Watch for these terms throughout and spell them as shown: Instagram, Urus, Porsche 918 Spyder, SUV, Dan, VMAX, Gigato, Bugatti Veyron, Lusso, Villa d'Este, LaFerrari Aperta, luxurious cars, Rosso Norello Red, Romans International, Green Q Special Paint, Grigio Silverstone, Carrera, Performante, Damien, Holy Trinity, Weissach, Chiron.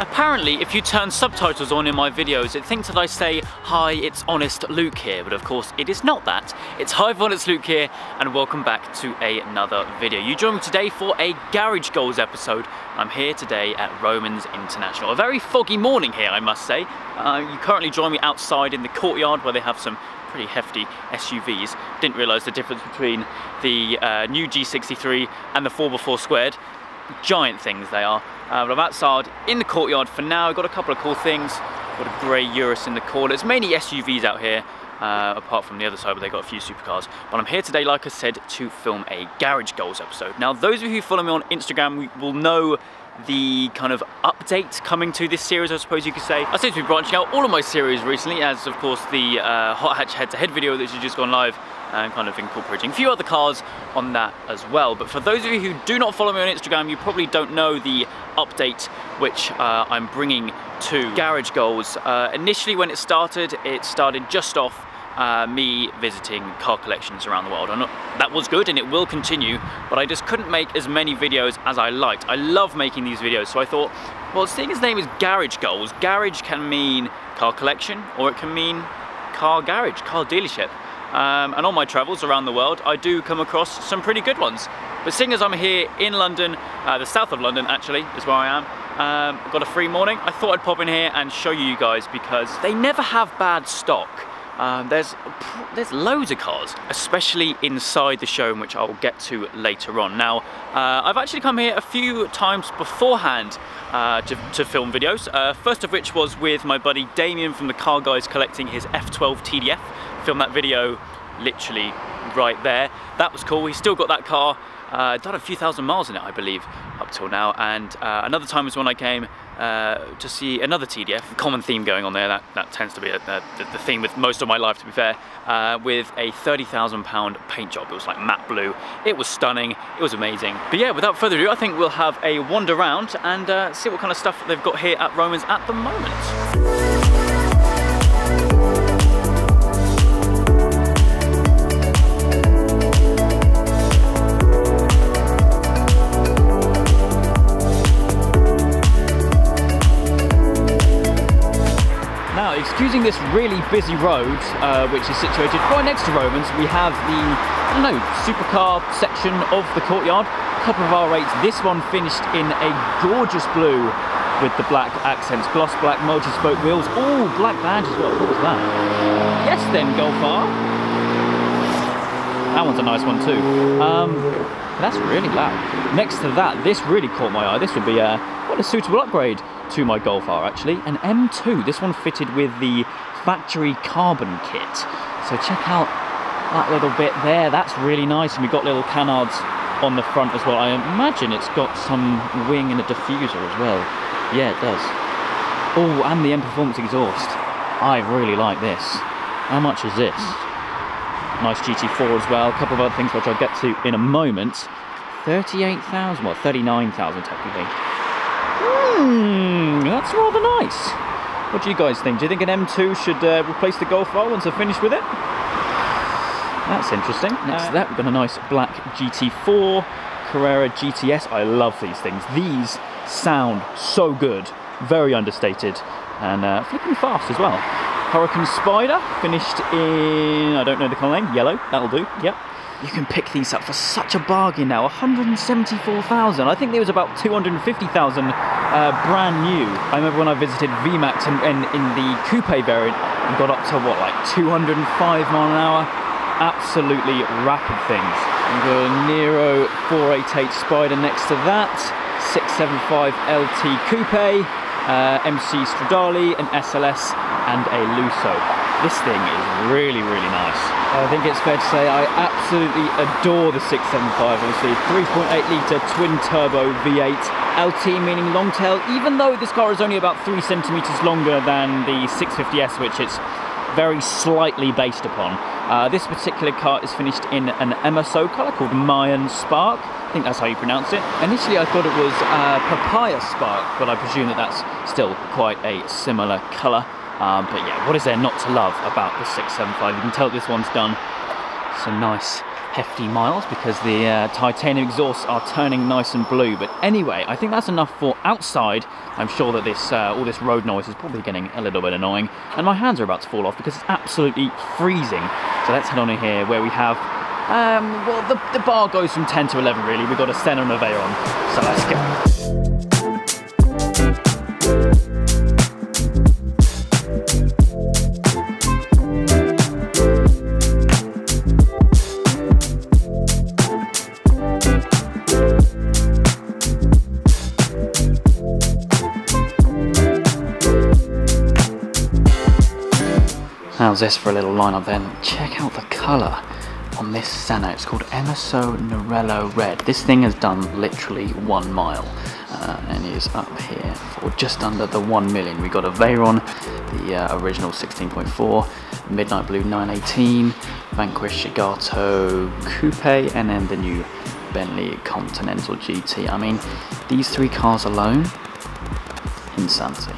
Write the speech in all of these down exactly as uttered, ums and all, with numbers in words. Apparently, if you turn subtitles on in my videos, it thinks that I say, "Hi, it's Honest Luke here," but of course it is not that. It's "Hi, Honest Luke here," and welcome back to another video. You join me today for a Garage Goals episode. I'm here today at Romans International. A very foggy morning here, I must say. Uh, you currently join me outside in the courtyard where they have some pretty hefty S U Vs. Didn't realise the difference between the uh, new G sixty-three and the four by four squared. Giant things they are. Uh, but I'm outside in the courtyard for now. I've got a couple of cool things. Got a grey Urus in the corner. It's mainly S U Vs out here, uh, apart from the other side, but they've got a few supercars. But I'm here today, like I said, to film a Garage Goals episode. Now, those of you who follow me on Instagram will know the kind of update coming to this series, I suppose you could say. I seem to be branching out all of my series recently, as of course the uh, Hot Hatch head-to-head video that's just gone live, and kind of incorporating a few other cars on that as well. But for those of you who do not follow me on Instagram, you probably don't know the update which uh, I'm bringing to Garage Goals. Uh, initially when it started, it started just off Uh, me visiting car collections around the world. I'm not, that was good and it will continue, but I just couldn't make as many videos as I liked. I love making these videos, so I thought, well, seeing his name is Garage Goals, garage can mean car collection or it can mean car garage, car dealership. Um, and on my travels around the world, I do come across some pretty good ones. But seeing as I'm here in London, uh, the south of London actually is where I am, um, I've got a free morning, I thought I'd pop in here and show you guys because they never have bad stock. Um, there's, there's loads of cars, especially inside the showroom, which I'll get to later on. Now, uh, I've actually come here a few times beforehand uh, to, to film videos, uh, first of which was with my buddy Damien from the Car Guys collecting his F twelve T D F. Filmed that video literally right there. That was cool. He's still got that car. Uh, done a few thousand miles in it, I believe, up till now. And uh, another time was when I came uh, to see another T D F. Common theme going on there. That, that tends to be a, a, the theme with most of my life, to be fair. Uh, with a thirty thousand pound paint job. It was like matte blue. It was stunning. It was amazing. But yeah, without further ado, I think we'll have a wander around and uh, see what kind of stuff they've got here at Romans at the moment. Using this really busy road, uh, which is situated right next to Romans, we have the, I don't know, supercar section of the courtyard. A couple of R eights, this one finished in a gorgeous blue with the black accents, gloss black, multi-spoke wheels, all black badge as well. What was that? Yes then, Golf R. That one's a nice one too. Um, that's really loud. Next to that, this really caught my eye. This would be a, what a suitable upgrade to my Golf R actually, an M two, this one fitted with the factory carbon kit. So check out that little bit there, that's really nice, and we've got little canards on the front as well. I imagine it's got some wing and a diffuser as well. Yeah, it does. Oh, and the M Performance exhaust. I really like this. How much is this? Nice G T four as well, a couple of other things which I'll get to in a moment. thirty-eight thousand, well thirty-nine thousand technically. Hmm, that's rather nice. What do you guys think? Do you think an M two should uh, replace the Golf R once I've finished with it? That's interesting. Next uh, to that, we've got a nice black G T four, Carrera G T S. I love these things. These sound so good, very understated, and uh, flipping fast as well. Hurricane Spyder, finished in, I don't know the colour name, yellow, that'll do, yep. You can pick these up for such a bargain now, one hundred seventy-four thousand. I think there was about two hundred fifty thousand uh, brand new. I remember when I visited V MAX in, in, in the coupe variant, and got up to what, like two hundred five mile an hour? Absolutely rapid things. We've got a Nero four eighty-eight Spyder next to that, six seventy-five L T Coupe, uh, M C Stradale, an S L S, and a Lusso. This thing is really, really nice. I think it's fair to say I absolutely adore the six seventy-five, obviously. three point eight litre twin-turbo V eight, L T meaning long tail, even though this car is only about three centimetres longer than the six fifty S, which it's very slightly based upon. Uh, this particular car is finished in an M S O colour called Mayan Spark. I think that's how you pronounce it. Initially I thought it was uh, Papaya Spark, but I presume that that's still quite a similar colour. Um, but yeah, what is there not to love about the six seven five? You can tell this one's done some nice hefty miles because the uh, titanium exhausts are turning nice and blue. But anyway, I think that's enough for outside. I'm sure that this uh, all this road noise is probably getting a little bit annoying, and my hands are about to fall off because it's absolutely freezing. So let's head on in here where we have um, well, the, the bar goes from ten to eleven really. We've got a Senna and a Veyron, so let's go. How's this for a little lineup then? Check out the colour on this Senna. It's called Rosso Norello Red. This thing has done literally one mile uh, and is up here for just under the one million. We got a Veyron, the uh, original sixteen point four, Midnight Blue nine eighteen, Vanquish Gigato Coupe, and then the new Bentley Continental G T. I mean, these three cars alone, insanity.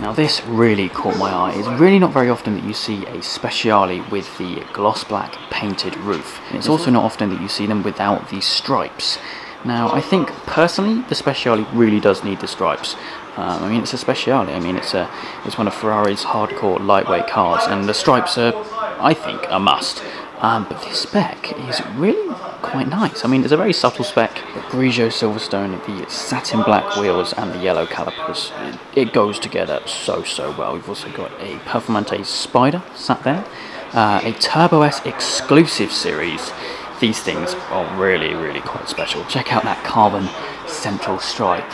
Now this really caught my eye. It's really not very often that you see a Speciale with the gloss black painted roof. And it's also not often that you see them without these stripes. Now I think personally the Speciale really does need the stripes. Um, I mean, it's a Speciale. I mean, it's a it's one of Ferrari's hardcore lightweight cars, and the stripes are, I think, a must. Um, but this spec is really quite nice. I mean, it's a very subtle spec. Grigio Silverstone, the satin black wheels and the yellow calipers. It goes together so, so well. We've also got a Performante Spyder sat there. Uh, a Turbo S exclusive series. These things are really, really quite special. Check out that carbon central stripe.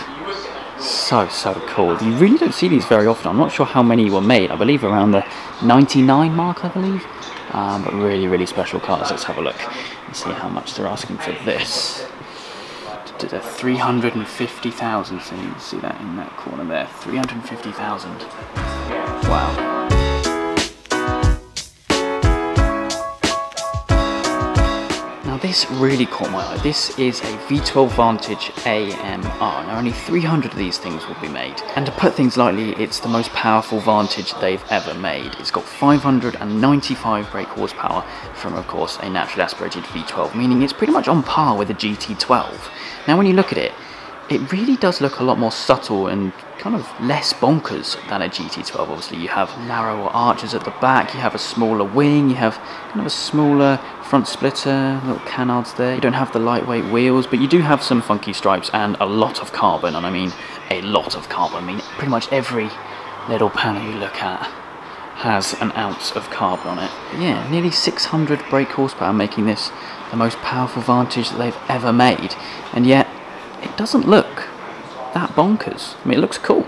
So, so cool. You really don't see these very often. I'm not sure how many were made. I believe around the ninety-nine mark, I believe. Um, but really, really special cars. Let's have a look and see how much they're asking for this. three hundred fifty thousand, so you can see that in that corner there. three hundred fifty thousand. Wow. Now this really caught my eye. This is a V twelve Vantage A M R. Now only three hundred of these things will be made. And to put things lightly, it's the most powerful Vantage they've ever made. It's got five hundred ninety-five brake horsepower from, of course, a naturally aspirated V twelve, meaning it's pretty much on par with a G T twelve. Now when you look at it, it really does look a lot more subtle and kind of less bonkers than a G T twelve. Obviously you have narrower arches at the back, you have a smaller wing, you have kind of a smaller front splitter, little canards there. You don't have the lightweight wheels, but you do have some funky stripes and a lot of carbon, and I mean a lot of carbon. I mean, pretty much every little panel you look at has an ounce of carbon on it. But yeah, nearly six hundred brake horsepower, making this the most powerful Vantage that they've ever made, and yet it doesn't look that bonkers. I mean, it looks cool,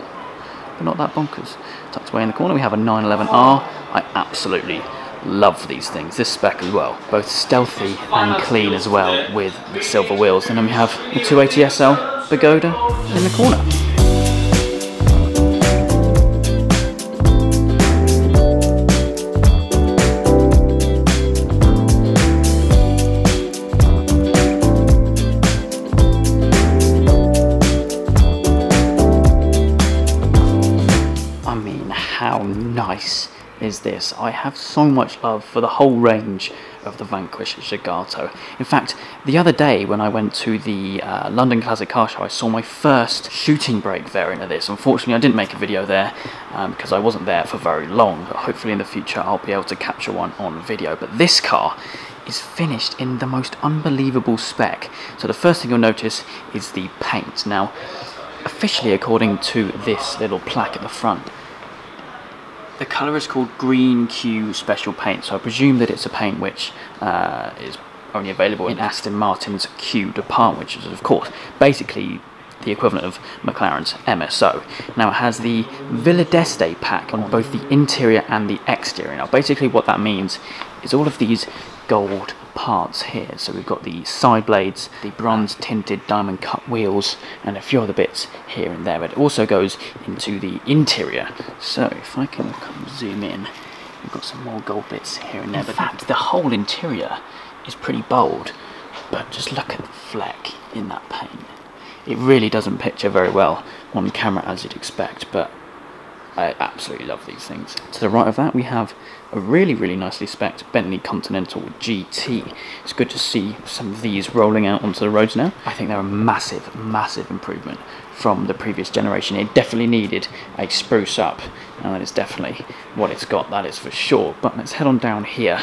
but not that bonkers. Tucked away in the corner, we have a nine eleven R. I absolutely love these things, this spec as well. Both stealthy and clean as well with the silver wheels. And then we have the two eighty S L Pagoda in the corner. Is this. I have so much love for the whole range of the Vanquish Gigato. In fact, the other day when I went to the uh, London Classic Car Show, I saw my first shooting brake variant of this. Unfortunately, I didn't make a video there um, because I wasn't there for very long, but hopefully in the future I'll be able to capture one on video. But this car is finished in the most unbelievable spec. So the first thing you'll notice is the paint. Now, officially according to this little plaque at the front, the colour is called Green Q Special Paint, so I presume that it's a paint which uh, is only available in Aston Martin's Q department, which is, of course, basically the equivalent of McLaren's M S O. Now it has the Villa d'Este pack on both the interior and the exterior. Now basically what that means is all of these gold parts here. So we've got the side blades, the bronze tinted diamond cut wheels, and a few other bits here and there, but it also goes into the interior. So if I can zoom in, We've got some more gold bits here and there. In fact, the whole interior is pretty bold, but just look at the fleck in that paint. It really doesn't picture very well on camera as you'd expect, but I absolutely love these things. To the right of that we have a really really nicely specced Bentley Continental G T. It's good to see some of these rolling out onto the roads now. I think they're a massive massive improvement from the previous generation. It definitely needed a spruce up, and that is definitely what it's got, that is for sure. But let's head on down here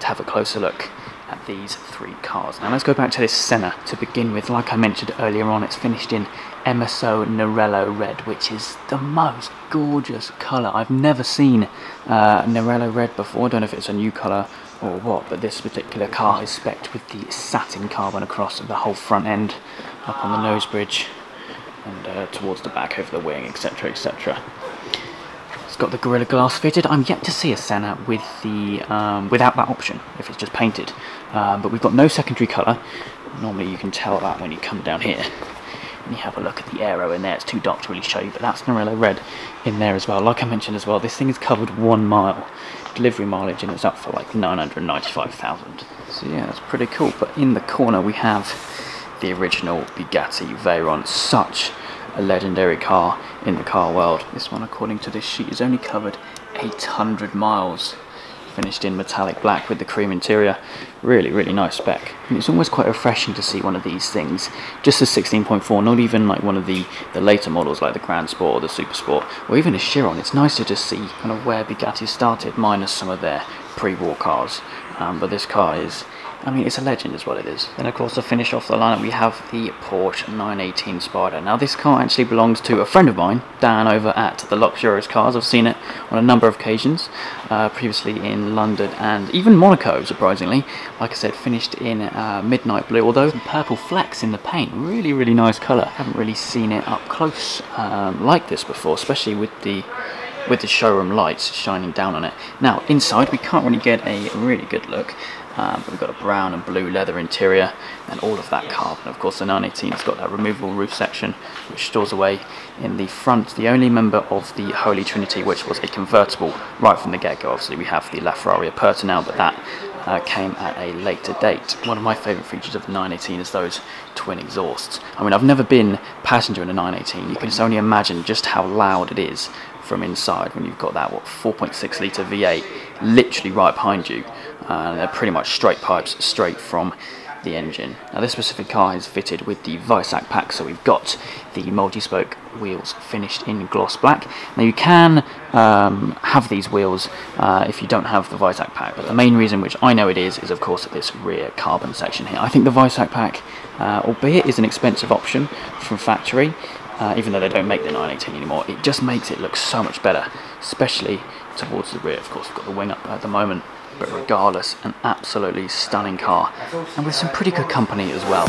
to have a closer look at these three cars. Now let's go back to this Senna to begin with. Like I mentioned earlier on, it's finished in Rosso Norello Red, which is the most gorgeous colour. I've never seen uh, Norello Red before. I don't know if it's a new colour or what, but this particular car is specced with the satin carbon across the whole front end, up on the nose bridge, and uh, towards the back over the wing, etc, et cetera. It's got the Gorilla Glass fitted. I'm yet to see a Senna with the, um, without that option, if it's just painted. Um, but we've got no secondary colour. Normally you can tell that when you come down here and you have a look at the aero in there. It's too dark to really show you, but that's Norello Red in there as well. Like I mentioned as well, this thing is covered one mile delivery mileage, and it's up for like nine hundred ninety-five thousand. So yeah, that's pretty cool. But in the corner we have the original Bugatti Veyron. Such a legendary car in the car world. This one, according to this sheet, is only covered eight hundred miles. Finished in metallic black with the cream interior. Really, really nice spec. And it's almost quite refreshing to see one of these things. Just a sixteen point four, not even like one of the, the later models like the Grand Sport or the Super Sport, or even a Chiron. It's nice to just see kind of where Bugatti started, minus some of their pre-war cars. Um, but this car is, I mean, it's a legend is what it is. Then of course to finish off the lineup we have the Porsche nine eighteen Spyder. Now this car actually belongs to a friend of mine, Dan, over at the Luxurious Cars. I've seen it on a number of occasions, uh, previously in London and even Monaco, surprisingly. Like I said, finished in uh, midnight blue, although some purple flecks in the paint. Really, really nice colour. Haven't really seen it up close um, like this before, especially with the with the showroom lights shining down on it. Now inside we can't really get a really good look. Um, but we've got a brown and blue leather interior and all of that carbon. Of course the nine eighteen's got that removable roof section which stores away in the front. The only member of the Holy Trinity which was a convertible right from the get-go. Obviously we have the LaFerrari Aperta now, but that uh, came at a later date. One of my favourite features of the nine eighteen is those twin exhausts. I mean, I've never been passenger in a nine eighteen. You can just only imagine just how loud it is from inside when you've got that, what, four point six litre V eight literally right behind you. Uh, they're pretty much straight pipes straight from the engine. Now this specific car is fitted with the Weissach pack, so we've got the multi-spoke wheels finished in gloss black. Now you can um, have these wheels uh, if you don't have the Weissach pack, but the main reason, which I know it is, is of course this rear carbon section here. I think the Weissach pack, uh, albeit is an expensive option from factory, Uh, even though they don't make the nine eighteen anymore, it just makes it look so much better, especially towards the rear. Of course, we've got the wing up at the moment, but regardless, an absolutely stunning car, and with some pretty good company as well.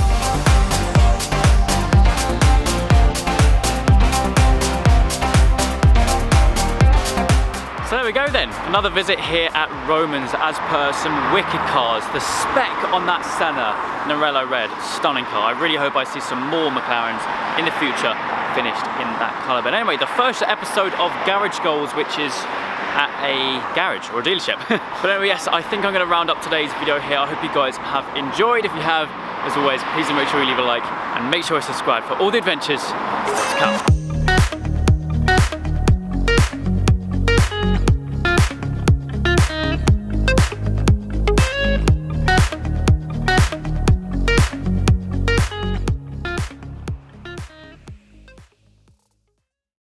So there we go then, another visit here at Romans as per some wicked cars. The spec on that Senna Norello Red, stunning car. I really hope I see some more McLarens in the future finished in that colour. But anyway, the first episode of Garage Goals, which is at a garage or a dealership. But anyway, yes, I think I'm going to round up today's video here. I hope you guys have enjoyed. If you have, as always, please do make sure you leave a like and make sure you subscribe for all the adventures to come.